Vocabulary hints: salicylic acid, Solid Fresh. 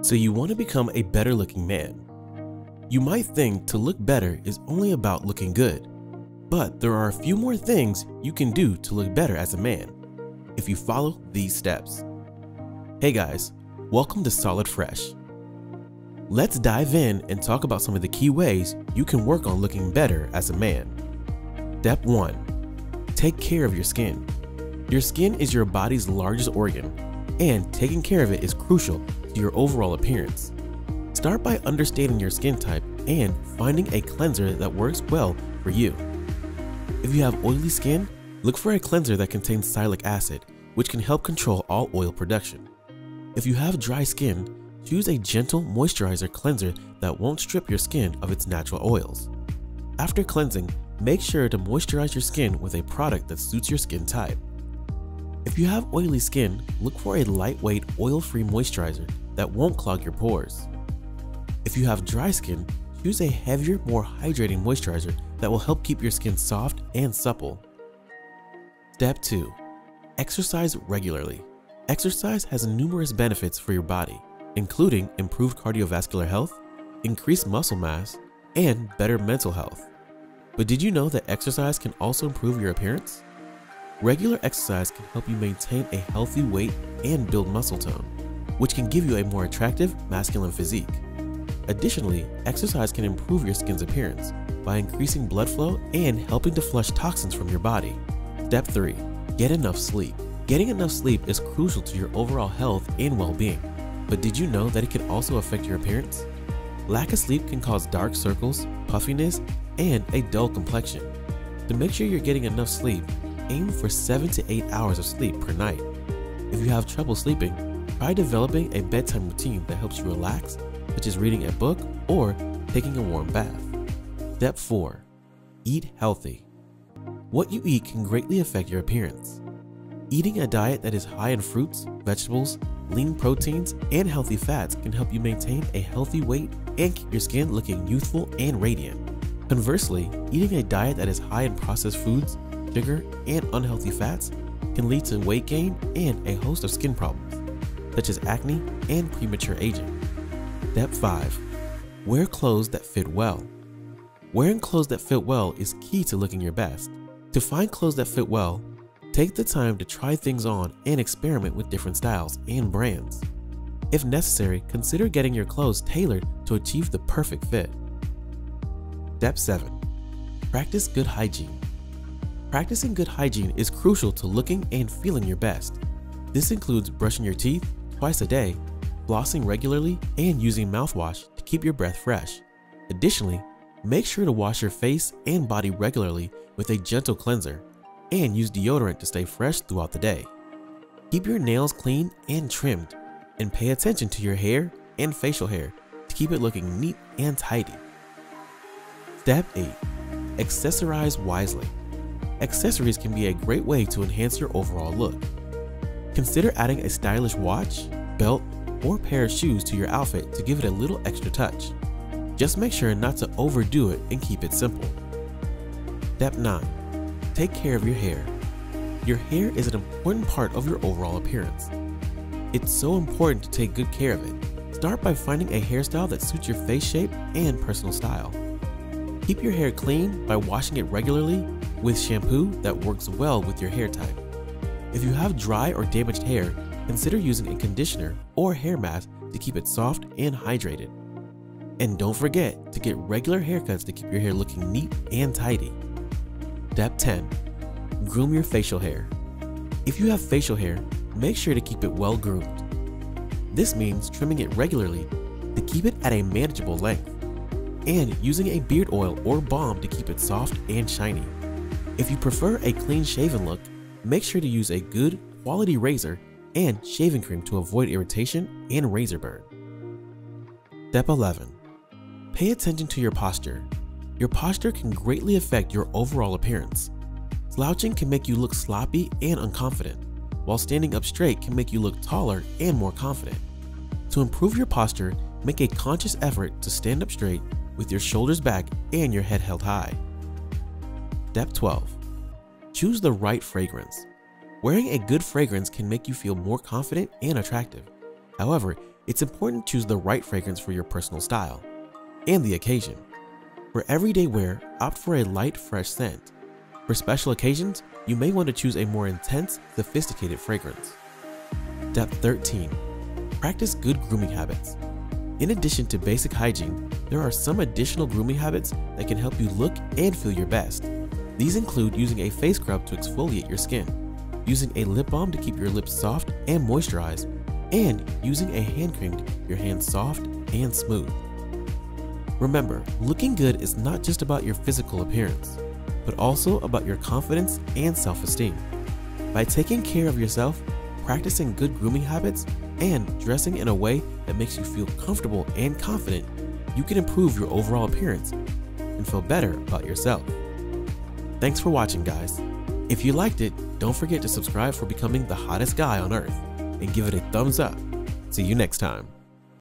So you want to become a better looking man. You might think to look better is only about looking good, but there are a few more things you can do to look better as a man if you follow these steps. Hey guys, welcome to Solid Fresh. Let's dive in and talk about some of the key ways you can work on looking better as a man. Step 1. Take care of your skin. Your skin is your body's largest organ, and taking care of it is crucial to your overall appearance. Start by understanding your skin type and finding a cleanser that works well for you. If you have oily skin, look for a cleanser that contains salicylic acid, which can help control all oil production. If you have dry skin, choose a gentle moisturizer cleanser that won't strip your skin of its natural oils. After cleansing, make sure to moisturize your skin with a product that suits your skin type. If you have oily skin, look for a lightweight, oil-free moisturizer that won't clog your pores. If you have dry skin, choose a heavier, more hydrating moisturizer that will help keep your skin soft and supple. Step 2. Exercise regularly. Exercise has numerous benefits for your body, including improved cardiovascular health, increased muscle mass, and better mental health. But did you know that exercise can also improve your appearance? Regular exercise can help you maintain a healthy weight and build muscle tone, which can give you a more attractive, masculine physique. Additionally, exercise can improve your skin's appearance by increasing blood flow and helping to flush toxins from your body. Step 3. Get enough sleep. Getting enough sleep is crucial to your overall health and well-being, but did you know that it can also affect your appearance? Lack of sleep can cause dark circles, puffiness, and a dull complexion. To make sure you're getting enough sleep, aim for 7 to 8 hours of sleep per night. If you have trouble sleeping, try developing a bedtime routine that helps you relax, such as reading a book or taking a warm bath. Step 4. Eat healthy. What you eat can greatly affect your appearance. Eating a diet that is high in fruits, vegetables, lean proteins, and healthy fats can help you maintain a healthy weight and keep your skin looking youthful and radiant. Conversely, eating a diet that is high in processed foods, sugar, and unhealthy fats can lead to weight gain and a host of skin problems, such as acne and premature aging. Step 5. Wear clothes that fit well. Wearing clothes that fit well is key to looking your best. To find clothes that fit well, take the time to try things on and experiment with different styles and brands. If necessary, consider getting your clothes tailored to achieve the perfect fit. Step 7. Practice good hygiene. Practicing good hygiene is crucial to looking and feeling your best. This includes brushing your teeth twice a day, flossing regularly, and using mouthwash to keep your breath fresh. Additionally, make sure to wash your face and body regularly with a gentle cleanser, and use deodorant to stay fresh throughout the day. Keep your nails clean and trimmed, and pay attention to your hair and facial hair to keep it looking neat and tidy. Step 8. Accessorize wisely. Accessories can be a great way to enhance your overall look. Consider adding a stylish watch, belt, or pair of shoes to your outfit to give it a little extra touch. Just make sure not to overdo it and keep it simple. Step 9. Take care of your hair. Your hair is an important part of your overall appearance. It's so important to take good care of it. Start by finding a hairstyle that suits your face shape and personal style. Keep your hair clean by washing it regularly with shampoo that works well with your hair type. If you have dry or damaged hair, consider using a conditioner or hair mask to keep it soft and hydrated. And don't forget to get regular haircuts to keep your hair looking neat and tidy. Step 10. Groom your facial hair. If you have facial hair, make sure to keep it well groomed. This means trimming it regularly to keep it at a manageable length, and using a beard oil or balm to keep it soft and shiny. If you prefer a clean-shaven look, make sure to use a good quality razor and shaving cream to avoid irritation and razor burn. Step 11. Pay attention to your posture. Your posture can greatly affect your overall appearance. Slouching can make you look sloppy and unconfident, while standing up straight can make you look taller and more confident. To improve your posture, make a conscious effort to stand up straight with your shoulders back and your head held high. Step 12. Choose the right fragrance. Wearing a good fragrance can make you feel more confident and attractive. However, it's important to choose the right fragrance for your personal style and the occasion. For everyday wear, opt for a light, fresh scent. For special occasions, you may want to choose a more intense, sophisticated fragrance. Step 13. Practice good grooming habits. In addition to basic hygiene, there are some additional grooming habits that can help you look and feel your best. These include using a face scrub to exfoliate your skin, using a lip balm to keep your lips soft and moisturized, and using a hand cream to keep your hands soft and smooth. Remember, looking good is not just about your physical appearance, but also about your confidence and self-esteem. By taking care of yourself, practicing good grooming habits, and dressing in a way that makes you feel comfortable and confident, you can improve your overall appearance and feel better about yourself. Thanks for watching, guys. If you liked it, don't forget to subscribe for becoming the hottest guy on earth and give it a thumbs up. See you next time.